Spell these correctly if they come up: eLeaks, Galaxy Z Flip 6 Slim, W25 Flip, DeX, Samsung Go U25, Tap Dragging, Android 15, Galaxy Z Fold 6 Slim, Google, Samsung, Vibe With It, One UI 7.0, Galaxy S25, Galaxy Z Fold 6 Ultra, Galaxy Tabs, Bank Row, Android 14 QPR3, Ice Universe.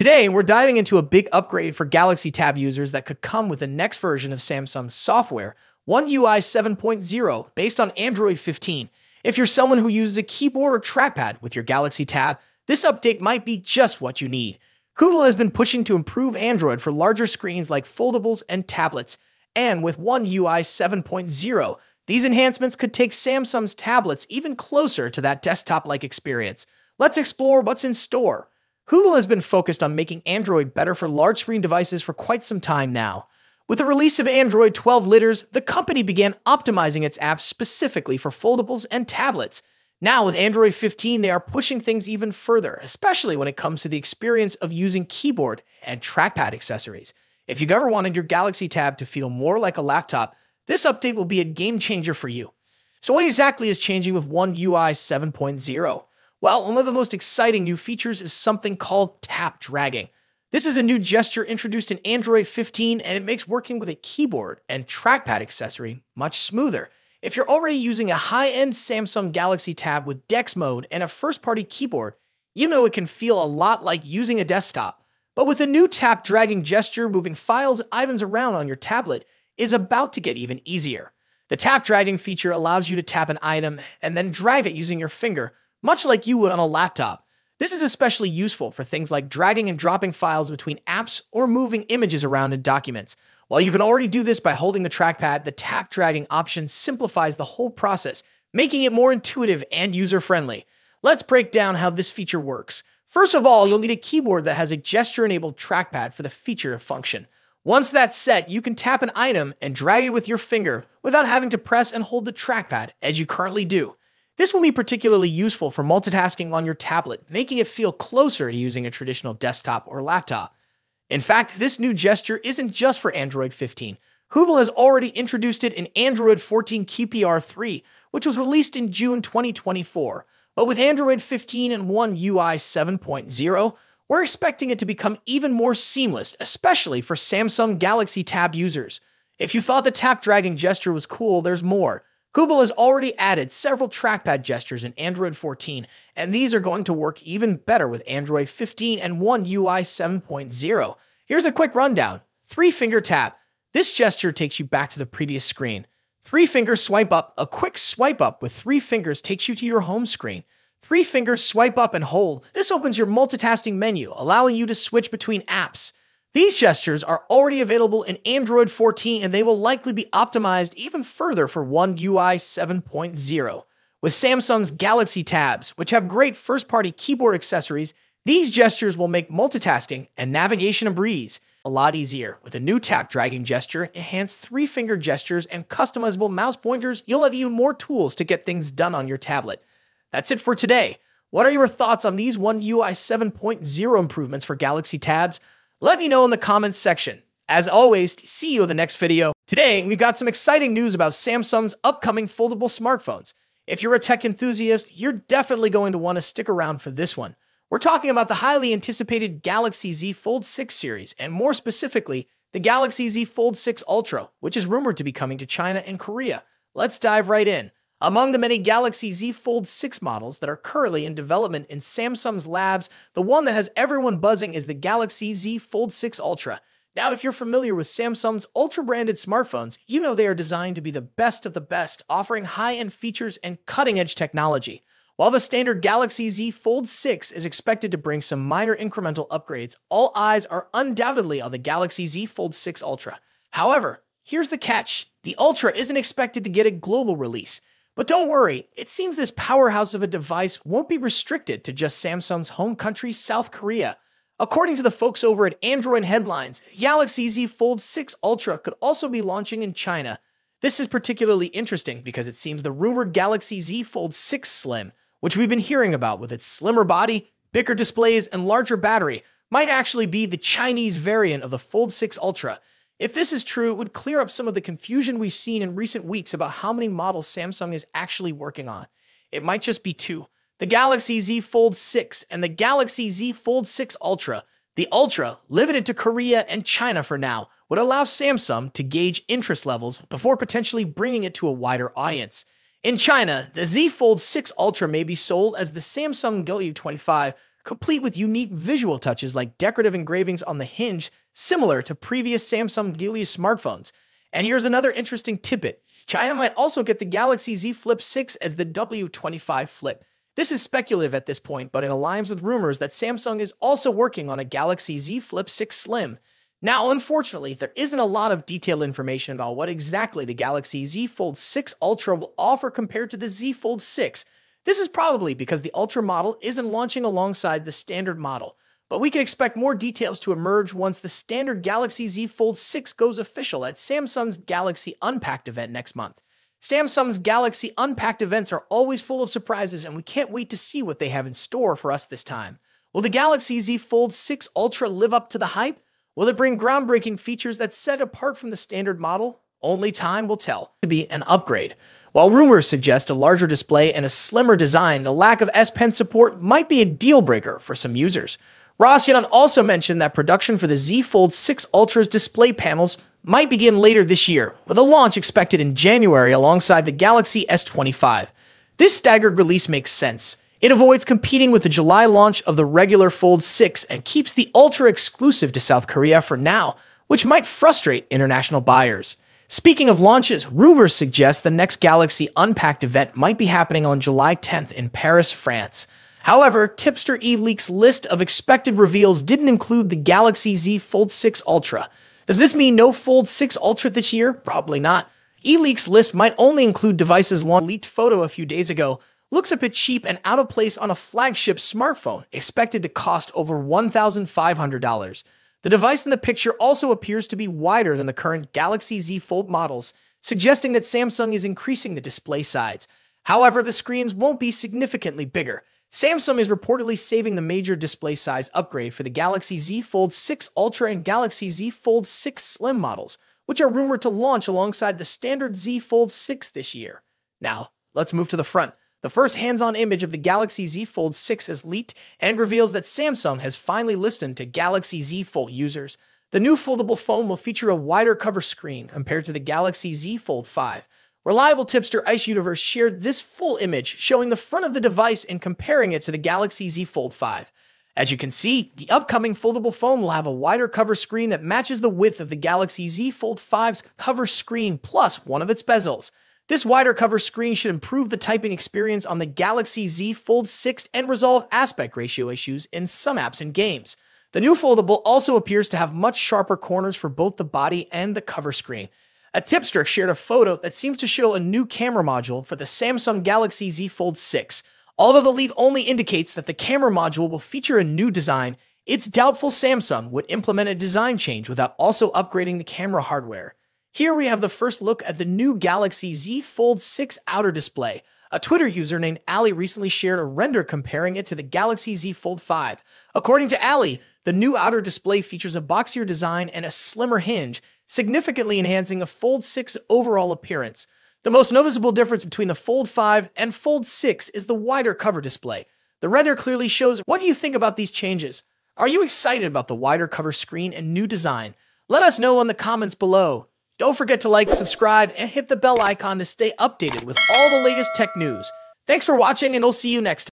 Today, we're diving into a big upgrade for Galaxy Tab users that could come with the next version of Samsung's software, One UI 7.0, based on Android 15. If you're someone who uses a keyboard or trackpad with your Galaxy Tab, this update might be just what you need. Google has been pushing to improve Android for larger screens like foldables and tablets, and with One UI 7.0, these enhancements could take Samsung's tablets even closer to that desktop-like experience. Let's explore what's in store. Google has been focused on making Android better for large-screen devices for quite some time now. With the release of Android 12 Litters, the company began optimizing its apps specifically for foldables and tablets. Now, with Android 15, they are pushing things even further, especially when it comes to the experience of using keyboard and trackpad accessories. If you've ever wanted your Galaxy Tab to feel more like a laptop, this update will be a game-changer for you. So what exactly is changing with One UI 7.0? Well, one of the most exciting new features is something called tap dragging. This is a new gesture introduced in Android 15, and it makes working with a keyboard and trackpad accessory much smoother. If you're already using a high-end Samsung Galaxy Tab with DeX mode and a first-party keyboard, you know it can feel a lot like using a desktop. But with a new tap dragging gesture, moving files and items around on your tablet is about to get even easier. The tap dragging feature allows you to tap an item and then drag it using your finger, much like you would on a laptop. This is especially useful for things like dragging and dropping files between apps or moving images around in documents. While you can already do this by holding the trackpad, the tap dragging option simplifies the whole process, making it more intuitive and user-friendly. Let's break down how this feature works. First of all, you'll need a keyboard that has a gesture-enabled trackpad for the feature to function. Once that's set, you can tap an item and drag it with your finger without having to press and hold the trackpad as you currently do. This will be particularly useful for multitasking on your tablet, making it feel closer to using a traditional desktop or laptop. In fact, this new gesture isn't just for Android 15. Google has already introduced it in Android 14 QPR3, which was released in June 2024. But with Android 15 and One UI 7.0, we're expecting it to become even more seamless, especially for Samsung Galaxy Tab users. If you thought the tap dragging gesture was cool, there's more. Google has already added several trackpad gestures in Android 14, and these are going to work even better with Android 15 and One UI 7.0. Here's a quick rundown. Three-finger tap. This gesture takes you back to the previous screen. Three-finger swipe up. A quick swipe up with three fingers takes you to your home screen. Three-finger swipe up and hold. This opens your multitasking menu, allowing you to switch between apps. These gestures are already available in Android 14, and they will likely be optimized even further for One UI 7.0. With Samsung's Galaxy Tabs, which have great first-party keyboard accessories, these gestures will make multitasking and navigation a breeze a lot easier. With a new tap-dragging gesture, enhanced three-finger gestures, and customizable mouse pointers, you'll have even more tools to get things done on your tablet. That's it for today. What are your thoughts on these One UI 7.0 improvements for Galaxy Tabs? Let me know in the comments section. As always, see you in the next video. Today, we've got some exciting news about Samsung's upcoming foldable smartphones. If you're a tech enthusiast, you're definitely going to want to stick around for this one. We're talking about the highly anticipated Galaxy Z Fold 6 series, and more specifically, the Galaxy Z Fold 6 Ultra, which is rumored to be coming to China and Korea. Let's dive right in. Among the many Galaxy Z Fold 6 models that are currently in development in Samsung's labs, the one that has everyone buzzing is the Galaxy Z Fold 6 Ultra. Now, if you're familiar with Samsung's Ultra-branded smartphones, you know they are designed to be the best of the best, offering high-end features and cutting-edge technology. While the standard Galaxy Z Fold 6 is expected to bring some minor incremental upgrades, all eyes are undoubtedly on the Galaxy Z Fold 6 Ultra. However, here's the catch. The Ultra isn't expected to get a global release. But don't worry, it seems this powerhouse of a device won't be restricted to just Samsung's home country, South Korea. According to the folks over at Android Headlines, Galaxy Z Fold 6 Ultra could also be launching in China. This is particularly interesting because it seems the rumored Galaxy Z Fold 6 Slim, which we've been hearing about with its slimmer body, bigger displays, and larger battery, might actually be the Chinese variant of the Fold 6 Ultra. If this is true, it would clear up some of the confusion we've seen in recent weeks about how many models Samsung is actually working on. It might just be two: the Galaxy Z Fold 6 and the Galaxy Z Fold 6 Ultra. The Ultra, limited to Korea and China for now, would allow Samsung to gauge interest levels before potentially bringing it to a wider audience. In China, the Z Fold 6 Ultra may be sold as the Samsung Go U25, complete with unique visual touches like decorative engravings on the hinge, similar to previous Samsung Galaxy smartphones. And here's another interesting tidbit. China might also get the Galaxy Z Flip 6 as the W25 Flip. This is speculative at this point, but it aligns with rumors that Samsung is also working on a Galaxy Z Flip 6 Slim. Now, unfortunately, there isn't a lot of detailed information about what exactly the Galaxy Z Fold 6 Ultra will offer compared to the Z Fold 6. This is probably because the Ultra model isn't launching alongside the standard model, but we can expect more details to emerge once the standard Galaxy Z Fold 6 goes official at Samsung's Galaxy Unpacked event next month. Samsung's Galaxy Unpacked events are always full of surprises, and we can't wait to see what they have in store for us this time. Will the Galaxy Z Fold 6 Ultra live up to the hype? Will it bring groundbreaking features that set apart from the standard model? Only time will tell. To be an upgrade. While rumors suggest a larger display and a slimmer design, the lack of S Pen support might be a deal-breaker for some users. Rossian also mentioned that production for the Z Fold 6 Ultra's display panels might begin later this year, with a launch expected in January alongside the Galaxy S25. This staggered release makes sense. It avoids competing with the July launch of the regular Fold 6 and keeps the Ultra exclusive to South Korea for now, which might frustrate international buyers. Speaking of launches, rumors suggest the next Galaxy Unpacked event might be happening on July 10th in Paris, France. However, tipster eLeaks' list of expected reveals didn't include the Galaxy Z Fold 6 Ultra. Does this mean no Fold 6 Ultra this year? Probably not. eLeaks' list might only include devices launched. Leaked photo a few days ago looks a bit cheap and out of place on a flagship smartphone, expected to cost over $1,500. The device in the picture also appears to be wider than the current Galaxy Z Fold models, suggesting that Samsung is increasing the display size. However, the screens won't be significantly bigger. Samsung is reportedly saving the major display size upgrade for the Galaxy Z Fold 6 Ultra and Galaxy Z Fold 6 Slim models, which are rumored to launch alongside the standard Z Fold 6 this year. Now, let's move to the front. The first hands-on image of the Galaxy Z Fold 6 is leaked and reveals that Samsung has finally listened to Galaxy Z Fold users. The new foldable phone will feature a wider cover screen compared to the Galaxy Z Fold 5. Reliable tipster Ice Universe shared this full image, showing the front of the device and comparing it to the Galaxy Z Fold 5. As you can see, the upcoming foldable phone will have a wider cover screen that matches the width of the Galaxy Z Fold 5's cover screen plus one of its bezels. This wider cover screen should improve the typing experience on the Galaxy Z Fold 6 and resolve aspect ratio issues in some apps and games. The new foldable also appears to have much sharper corners for both the body and the cover screen. A tipster shared a photo that seems to show a new camera module for the Samsung Galaxy Z Fold 6. Although the leak only indicates that the camera module will feature a new design, it's doubtful Samsung would implement a design change without also upgrading the camera hardware. Here we have the first look at the new Galaxy Z Fold 6 outer display. A Twitter user named Ali recently shared a render comparing it to the Galaxy Z Fold 5. According to Ali, the new outer display features a boxier design and a slimmer hinge, significantly enhancing the Fold 6's overall appearance. The most noticeable difference between the Fold 5 and Fold 6 is the wider cover display. The render clearly shows. What do you think about these changes? Are you excited about the wider cover screen and new design? Let us know in the comments below. Don't forget to like, subscribe, and hit the bell icon to stay updated with all the latest tech news. Thanks for watching, and I'll see you next time.